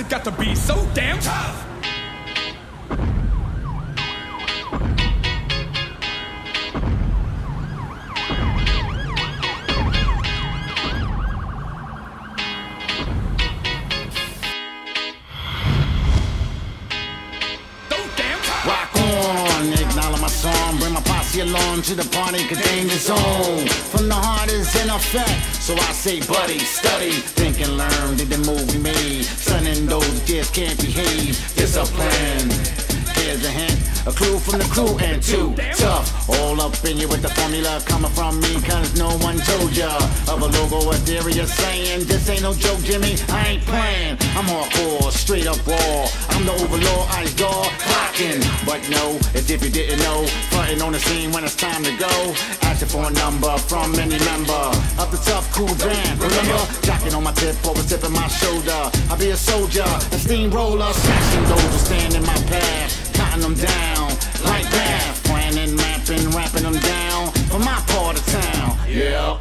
it got to be so damn tough? Along to the party, cause danger's on. From the heart is in effect, so I say buddy, study, think and learn, did the movie made. Son and those kids can't behave, there's a plan, here's a hint, a clue from the crew and two tough, all up in you with the formula coming from me, cause no one told ya, of a logo, a theory of saying, this ain't no joke Jimmy, I ain't playing, I'm hardcore, straight up raw, I'm the overlord, ice door, clocking, but no, as if you didn't know, on the scene when it's time to go, asking for a number from any member of the Tuff Crew band. Remember, jacking on my tip, over tipping my shoulder. I'll be a soldier, a steamroller, smashing those who stand in my path, cutting them down like that, planning, mapping, wrapping them down for my part of town. Yeah.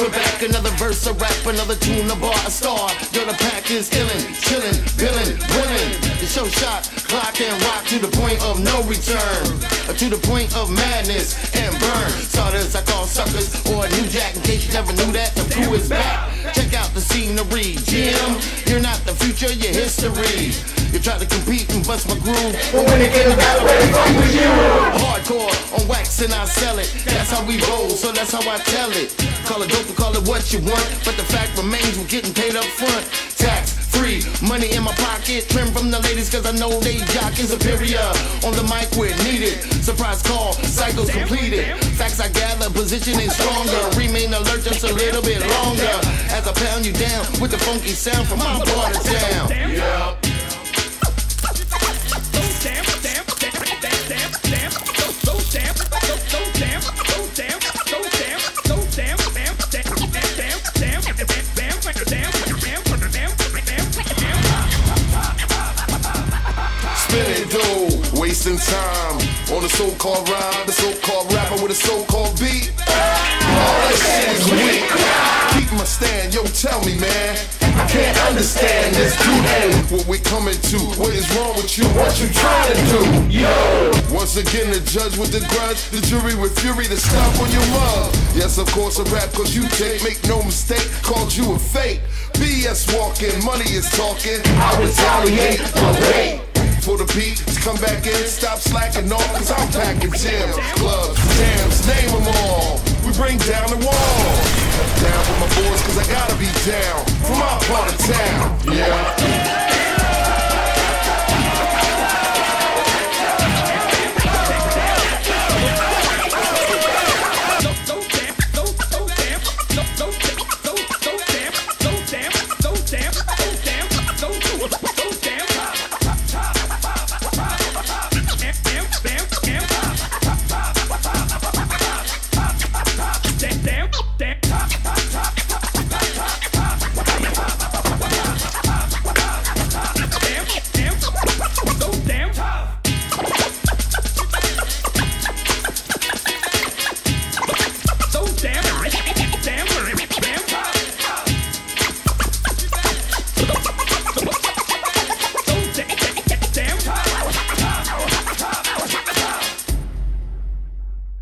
We're back, another verse, a rap, another tune, a bar, a star. Yo, the pack is illin', chillin', billin', willin'. The show shot, clock and rock to the point of no return, or to the point of madness and burn. Starters, I call suckers, or a new jack, in case you never knew that, the crew is back. Check out the scenery, Jim, you're not the future, you're history. You try to compete and bust my groove, but when it gets battle, ready fuck with you. Hardcore, on wax and I sell it, that's how we roll, so that's how I tell it. Call it dope and call it what you want, but the fact remains we're getting paid up front. Tax free, money in my pocket, trim from the ladies cause I know they jock is superior. On the mic where needed, surprise call, cycles completed. Facts I gather, positioning stronger, remain alert just a little bit longer, as I pound you down with the funky sound from my part of town. Yeah. Wasting time on the so-called rhyme, the so-called rapper with a so-called beat. All that shit is weak. Keep my stand, yo, tell me, man. I can't understand this today. What we coming to? What is wrong with you? What you trying to do? Yo. Once again, the judge with the grudge, the jury with fury, the stomp on your mug. Yes, of course, a rap, cause you take, make no mistake, called you a fake. BS walking, money is talking. I retaliate, but wait. For the beat, come back in, stop slacking off, cause I'm packing gyms, clubs, jams, name them all. We bring down the wall. Down for my boys, cause I gotta be down, for my part of town, yeah.